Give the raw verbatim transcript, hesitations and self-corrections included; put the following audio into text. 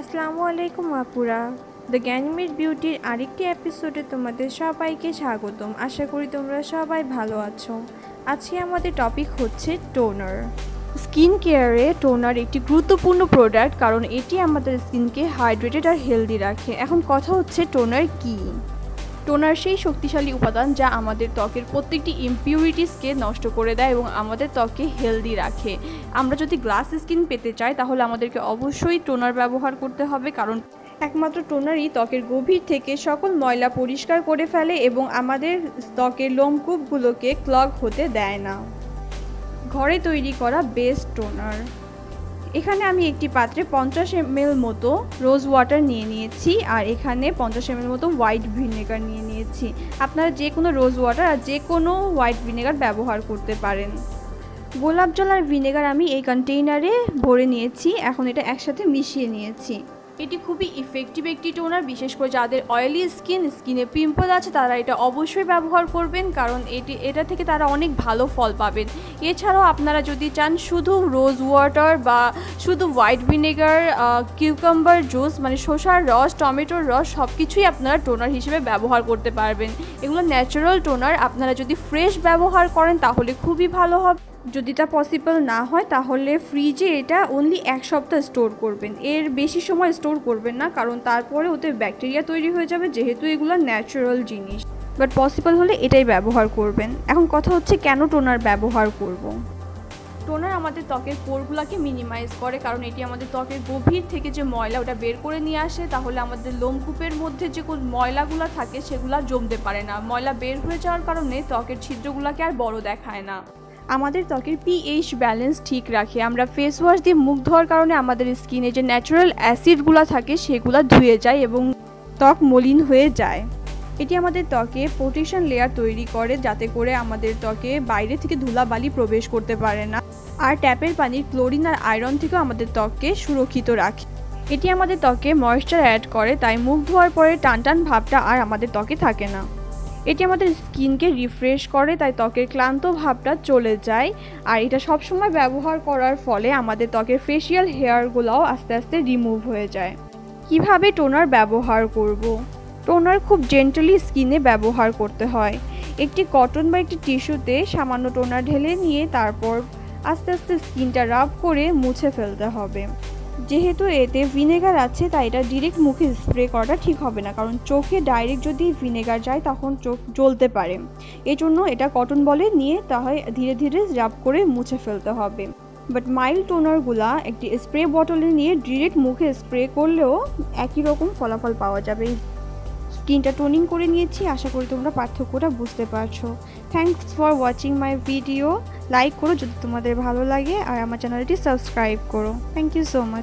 আসসালামু আলাইকুম আপুরা দ্য গ্যানিমেড বিউটির আরেকটি এপিসোডে তোমাদের সবাইকে স্বাগতম। আশা করি তোমরা সবাই ভালো আছো। আজকে আমাদের টপিক হচ্ছে টোনার। স্কিন কেয়ারে টোনার একটি গুরুত্বপূর্ণ প্রোডাক্ট, কারণ এটি আমাদের স্কিনকে হাইড্রেটেড আর হেলদি রাখে। এখন কথা হচ্ছে টোনার কি। টোনার সেই শক্তিশালী উপাদান যা আমাদের ত্বকের প্রত্যেকটি ইম্পিউরিটিসকে নষ্ট করে দেয় এবং আমাদের ত্বককে হেলদি রাখে। আমরা যদি গ্লাস স্কিন পেতে চাই তাহলে আমাদেরকে অবশ্যই টোনার ব্যবহার করতে হবে, কারণ একমাত্র টোনারই ত্বকের গভীর থেকে সকল ময়লা পরিষ্কার করে ফেলে এবং আমাদের ত্বকের লোমকূপগুলোকে ক্লগ হতে দেয় না। ঘরে তৈরি করা বেস্ট টোনার। এখানে আমি একটি পাত্রে পঞ্চাশ এম এল মতো রোজ ওয়াটার নিয়ে নিয়েছি আর এখানে পঞ্চাশ এম এল মতো হোয়াইট ভিনেগার নিয়ে নিয়েছি। আপনারা যে কোনো রোজ ওয়াটার আর যে কোনো হোয়াইট ভিনেগার ব্যবহার করতে পারেন। গোলাপ জল আর ভিনেগার আমি এই কন্টেইনারে ভরে নিয়েছি। এখন এটা একসাথে মিশিয়ে নিয়েছি। এটি খুবই ইফেক্টিভ একটি টোনার, বিশেষ করে যাদের অয়েলি স্কিন, স্কিনে পিম্পল আছে তারা এটা অবশ্যই ব্যবহার করবেন, কারণ এটি এটা থেকে তারা অনেক ভালো ফল পাবেন। এছাড়াও আপনারা যদি চান শুধু রোজ ওয়াটার বা শুধু হোয়াইট ভিনেগার, কিউকাম্বার জুস মানে শসার রস, টমেটোর রস, সব কিছুই আপনারা টোনার হিসেবে ব্যবহার করতে পারবেন। এগুলো ন্যাচারাল টোনার। আপনারা যদি ফ্রেশ ব্যবহার করেন তাহলে খুবই ভালো হবে। যদি তা পসিবল না হয় তাহলে ফ্রিজে এটা অনলি এক সপ্তাহ স্টোর করবেন, এর বেশি সময় স্টোর করবেন না, কারণ তারপরে ওতে ব্যাকটেরিয়া তৈরি হয়ে যাবে, যেহেতু এগুলো ন্যাচারাল জিনিস। বাট পসিবল হলে এটাই ব্যবহার করবেন। এখন কথা হচ্ছে কেন টোনার ব্যবহার করব। টোনার আমাদের ত্বকের পোরগুলোকে মিনিমাইজ করে, কারণ এটি আমাদের ত্বকের গভীর থেকে যে ময়লা ওটা বের করে নিয়ে আসে। তাহলে আমাদের লোমকূপের মধ্যে যে কোন ময়লাগুলো থাকে সেগুলো জমতে পারে না। ময়লা বের হয়ে যাওয়ার কারণে ত্বকের ছিদ্রগুলোকে আর বড় দেখায় না। আমাদের ত্বকের পিএইচ ব্যালেন্স ঠিক রাখে। আমরা ফেস ওয়াশ দিয়ে মুখ ধোয়ার কারণে আমাদের স্কিনে যে ন্যাচারাল অ্যাসিডগুলো থাকে সেগুলো ধুয়ে যায় এবং ত্বক মলিন হয়ে যায়। এটি আমাদের ত্বকে প্রোটেকশন লেয়ার তৈরি করে, যাতে করে আমাদের ত্বকে বাইরে থেকে ধুলাবালি প্রবেশ করতে পারে না। আর ট্যাপের পানির ক্লোরিন আর আয়রন থেকেও আমাদের ত্বককে সুরক্ষিত রাখে। এটি আমাদের ত্বকে ময়েশ্চার অ্যাড করে, তাই মুখ ধোয়ার পরে টান টান ভাবটা আর আমাদের ত্বকে থাকে না। এটি আমাদের স্কিনকে রিফ্রেশ করে, তাই ত্বকের ক্লান্ত ভাবটা চলে যায়। আর এটা সবসময় ব্যবহার করার ফলে আমাদের ত্বকের ফেশিয়াল হেয়ারগুলোও আস্তে আস্তে রিমুভ হয়ে যায়। কিভাবে টোনার ব্যবহার করব। টোনার খুব জেন্টলি স্কিনে ব্যবহার করতে হয়। একটি কটন বা একটি টিস্যুতে সামান্য টোনার ঢেলে নিয়ে তারপর আস্তে আস্তে স্কিনটা রাব করে মুছে ফেলতে হবে। যেহেতু এতে ভিনেগার আছে তাই এটা ডিরেক্ট মুখে স্প্রে করাটা ঠিক হবে না, কারণ চোখে ডাইরেক্ট যদি ভিনেগার যায় তখন চোখ জ্বলতে পারে। এই জন্য এটা কটন বলে নিয়ে তাহলে ধীরে ধীরে রাব করে মুছে ফেলতে হবে। বাট মাইল্ড টোনারগুলা একটি স্প্রে বটলে নিয়ে ডিরেক্ট মুখে স্প্রে করলেও একই রকম ফলাফল পাওয়া যাবে। স্কিনটা টোনিং করে নিয়েছি। আশা করি তোমরা পার্থক্যটা বুঝতে পারছো। Thanks for watching my video. Like করো যদি তোমাদের ভালো লাগে আর আমার চ্যানেলটি সাবস্ক্রাইব করো। Thank you so much.